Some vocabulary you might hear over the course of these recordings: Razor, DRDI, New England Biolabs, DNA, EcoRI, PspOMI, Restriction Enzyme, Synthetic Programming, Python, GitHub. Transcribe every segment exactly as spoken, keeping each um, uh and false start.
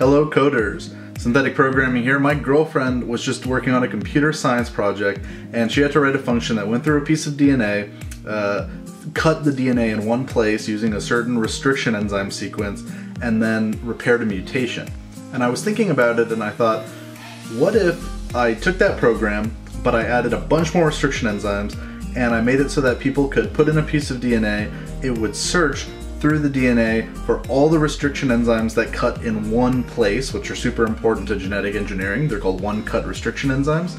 Hello coders, Synthetic Programming here. My girlfriend was just working on a computer science project and she had to write a function that went through a piece of D N A, uh, cut the D N A in one place using a certain restriction enzyme sequence, and then repaired a mutation. And I was thinking about it and I thought, what if I took that program but I added a bunch more restriction enzymes and I made it so that people could put in a piece of D N A, it would search through the D N A for all the restriction enzymes that cut in one place, which are super important to genetic engineering. They're called one-cut restriction enzymes.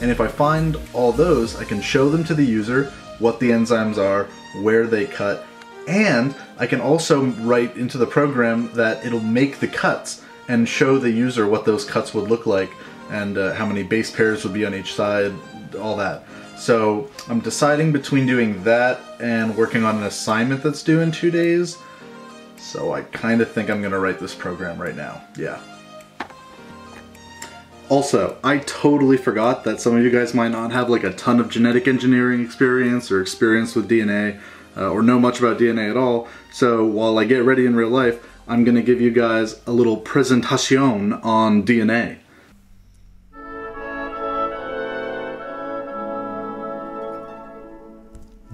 And if I find all those, I can show them to the user, what the enzymes are, where they cut, and I can also write into the program that it'll make the cuts and show the user what those cuts would look like and uh, how many base pairs would be on each side, all that. So I'm deciding between doing that and working on an assignment that's due in two days. So I kind of think I'm gonna write this program right now, yeah. Also, I totally forgot that some of you guys might not have like a ton of genetic engineering experience or experience with D N A uh, or know much about D N A at all. So while I get ready in real life, I'm gonna give you guys a little presentation on D N A.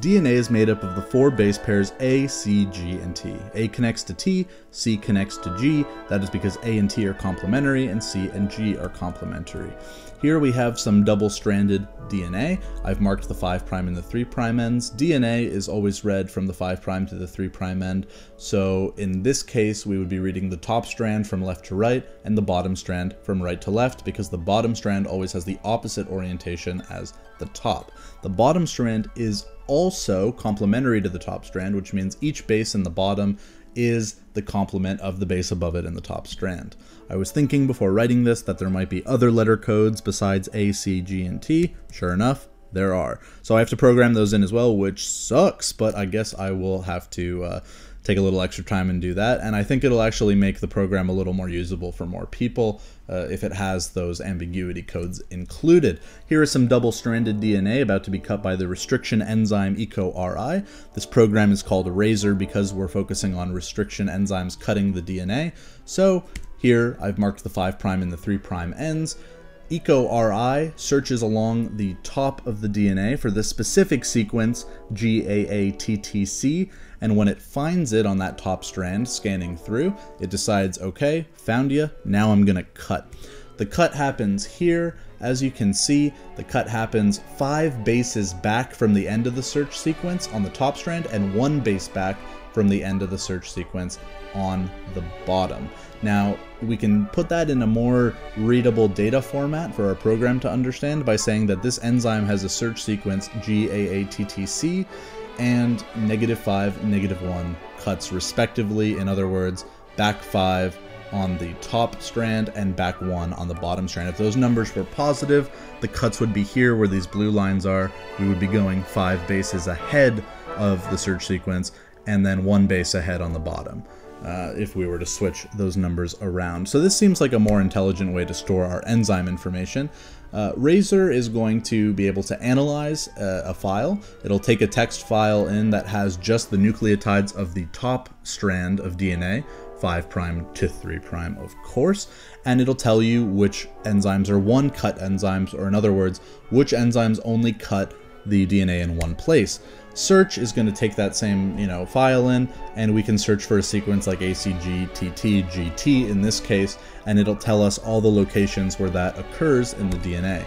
D N A is made up of the four base pairs A, C, G, and T. A connects to T, C connects to G. That is because A and T are complementary and C and G are complementary. Here we have some double-stranded D N A. I've marked the five prime and the three prime ends. D N A is always read from the five prime to the three prime end. So in this case, we would be reading the top strand from left to right and the bottom strand from right to left because the bottom strand always has the opposite orientation as the top. The bottom strand is also complementary to the top strand, which means each base in the bottom is the complement of the base above it in the top strand. I was thinking before writing this that there might be other letter codes besides A, C, G, and T. Sure enough, there are. So I have to program those in as well, which sucks, but I guess I will have to uh, take a little extra time and do that. And I think it'll actually make the program a little more usable for more people uh, if it has those ambiguity codes included. Here is some double-stranded D N A about to be cut by the restriction enzyme EcoRI. This program is called Razor because we're focusing on restriction enzymes cutting the D N A. So here I've marked the five prime and the three prime ends. EcoRI searches along the top of the D N A for the specific sequence G A A T T C, and when it finds it on that top strand scanning through, it decides, okay, found ya, now I'm gonna cut. The cut happens here. As you can see, the cut happens five bases back from the end of the search sequence on the top strand and one base back from the end of the search sequence on the bottom. Now, we can put that in a more readable data format for our program to understand by saying that this enzyme has a search sequence G A A T T C and negative five, negative one cuts respectively. In other words, back five on the top strand and back one on the bottom strand. If those numbers were positive, the cuts would be here where these blue lines are. We would be going five bases ahead of the search sequence and then one base ahead on the bottom. Uh, if we were to switch those numbers around. So this seems like a more intelligent way to store our enzyme information. Uh, Razor is going to be able to analyze uh, a file. It'll take a text file in that has just the nucleotides of the top strand of D N A, five prime to three prime of course, and it'll tell you which enzymes are one cut enzymes, or in other words, which enzymes only cut the D N A in one place. Search is going to take that same, you know, file in, and we can search for a sequence like A C G T T G T in this case, and it'll tell us all the locations where that occurs in the D N A.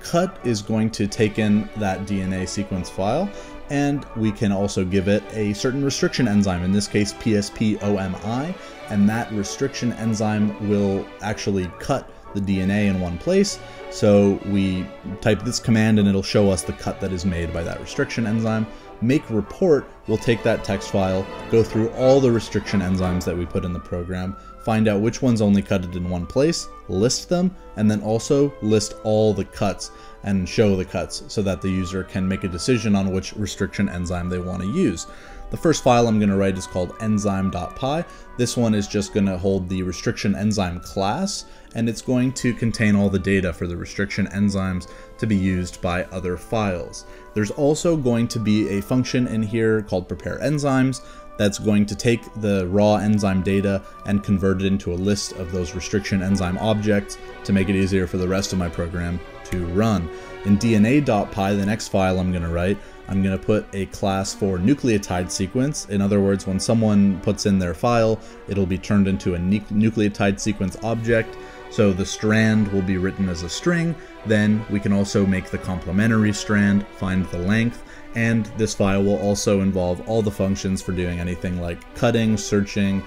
Cut is going to take in that D N A sequence file, and we can also give it a certain restriction enzyme, in this case P S P O M I, and that restriction enzyme will actually cut the D N A in one place. So we type this command and it'll show us the cut that is made by that restriction enzyme. Make report will take that text file, go through all the restriction enzymes that we put in the program, find out which ones only cut it in one place, list them, and then also list all the cuts and show the cuts so that the user can make a decision on which restriction enzyme they want to use. The first file I'm going to write is called enzyme.py. This one is just going to hold the restriction enzyme class, and it's going to contain all the data for the restriction enzymes to be used by other files. There's also going to be a function in here called prepare enzymes that's going to take the raw enzyme data and convert it into a list of those restriction enzyme objects to make it easier for the rest of my program to run. In D N A.py, the next file I'm going to write, I'm going to put a class for nucleotide sequence. In other words, when someone puts in their file, it'll be turned into a nucleotide sequence object. So the strand will be written as a string. Then we can also make the complementary strand, find the length, and this file will also involve all the functions for doing anything like cutting, searching,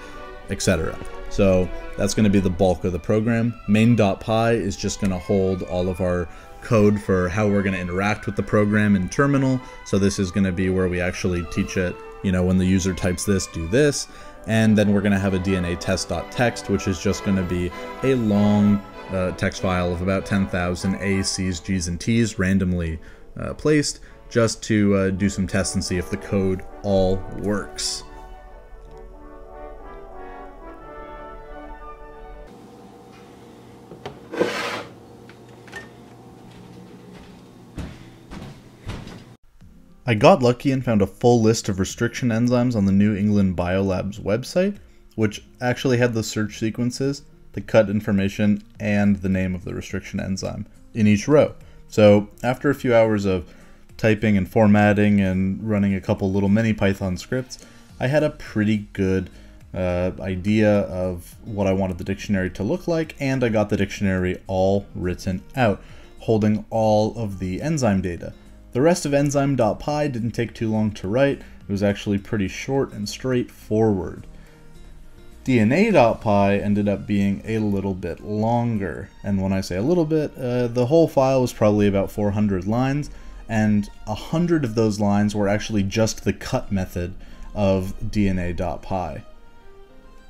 et cetera. So that's going to be the bulk of the program. Main.py is just going to hold all of our code for how we're going to interact with the program in terminal. So this is going to be where we actually teach it, you know, when the user types this, do this. And then we're going to have a D N A test.txt, which is just going to be a long uh, text file of about ten thousand A's, C's, G's, and T's randomly uh, placed, just to uh, do some tests and see if the code all works. I got lucky and found a full list of restriction enzymes on the New England Biolabs website, which actually had the search sequences, the cut information, and the name of the restriction enzyme in each row. So after a few hours of typing and formatting and running a couple little mini Python scripts, I had a pretty good uh, idea of what I wanted the dictionary to look like, and I got the dictionary all written out, holding all of the enzyme data. The rest of enzyme.py didn't take too long to write. It was actually pretty short and straightforward. D N A.py ended up being a little bit longer. And when I say a little bit, uh, the whole file was probably about four hundred lines, and one hundred of those lines were actually just the cut method of D N A.py.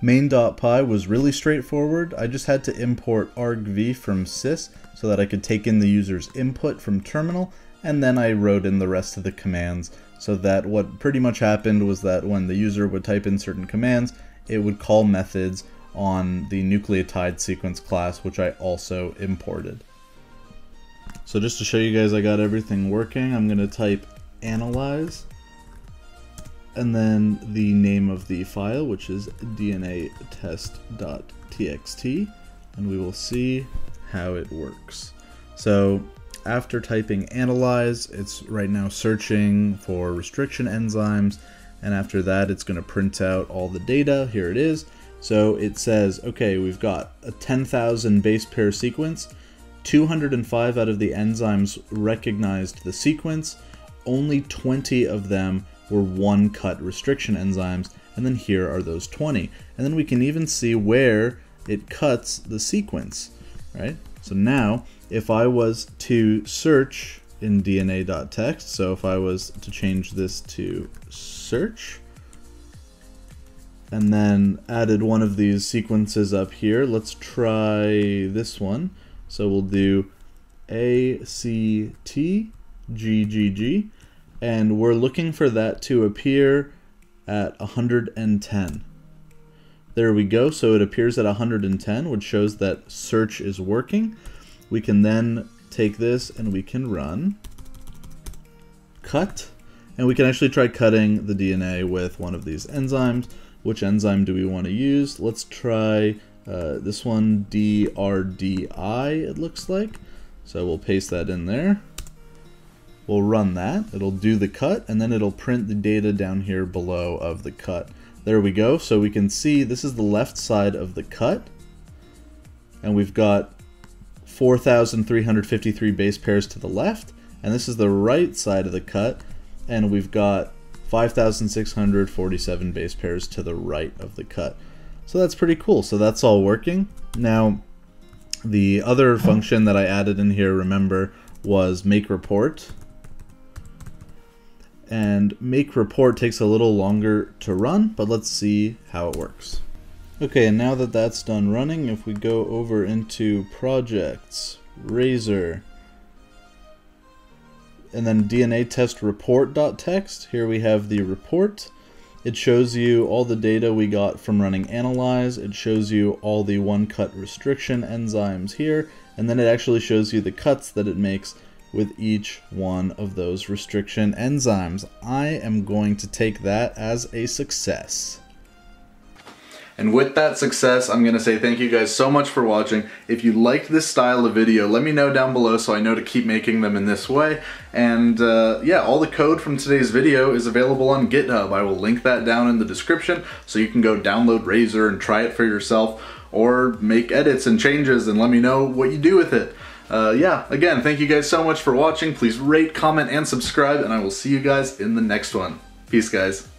Main.py was really straightforward. I just had to import argv from sys so that I could take in the user's input from terminal, and then I wrote in the rest of the commands, so that what pretty much happened was that when the user would type in certain commands, it would call methods on the nucleotide sequence class, which I also imported. So just to show you guys I got everything working, I'm gonna type analyze, and then the name of the file, which is D N A test.txt, and we will see how it works. So after typing analyze, it's right now searching for restriction enzymes, and after that it's going to print out all the data. Here it is. So it says, okay, we've got a ten thousand base pair sequence, two hundred five out of the enzymes recognized the sequence, only twenty of them were one cut restriction enzymes, and then here are those twenty. And then we can even see where it cuts the sequence, right? So now, if I was to search in D N A.txt, so if I was to change this to search, and then added one of these sequences up here, let's try this one. So we'll do A C T G G G, and we're looking for that to appear at one hundred ten. There we go, so it appears at one hundred ten, which shows that search is working. We can then take this and we can run cut, and we can actually try cutting the D N A with one of these enzymes. Which enzyme do we want to use? Let's try uh, this one, D R D I, it looks like. So we'll paste that in there. We'll run that, it'll do the cut, and then it'll print the data down here below of the cut. There we go, so we can see this is the left side of the cut, and we've got four thousand three hundred fifty-three base pairs to the left, and this is the right side of the cut, and we've got five thousand six hundred forty-seven base pairs to the right of the cut. So that's pretty cool, so that's all working. Now, the other function that I added in here, remember, was make report. And make report takes a little longer to run, but let's see how it works. Okay, and now that that's done running, if we go over into projects, Razor, and then D N A test report.txt, here we have the report. It shows you all the data we got from running analyze, it shows you all the one cut restriction enzymes here, and then it actually shows you the cuts that it makes with each one of those restriction enzymes. I am going to take that as a success. And with that success, I'm going to say thank you guys so much for watching. If you liked this style of video, let me know down below so I know to keep making them in this way. And uh, yeah, all the code from today's video is available on GitHub. I will link that down in the description so you can go download Razor and try it for yourself, or make edits and changes and let me know what you do with it. Uh, yeah, again, thank you guys so much for watching. Please rate, comment, and subscribe, and I will see you guys in the next one. Peace, guys.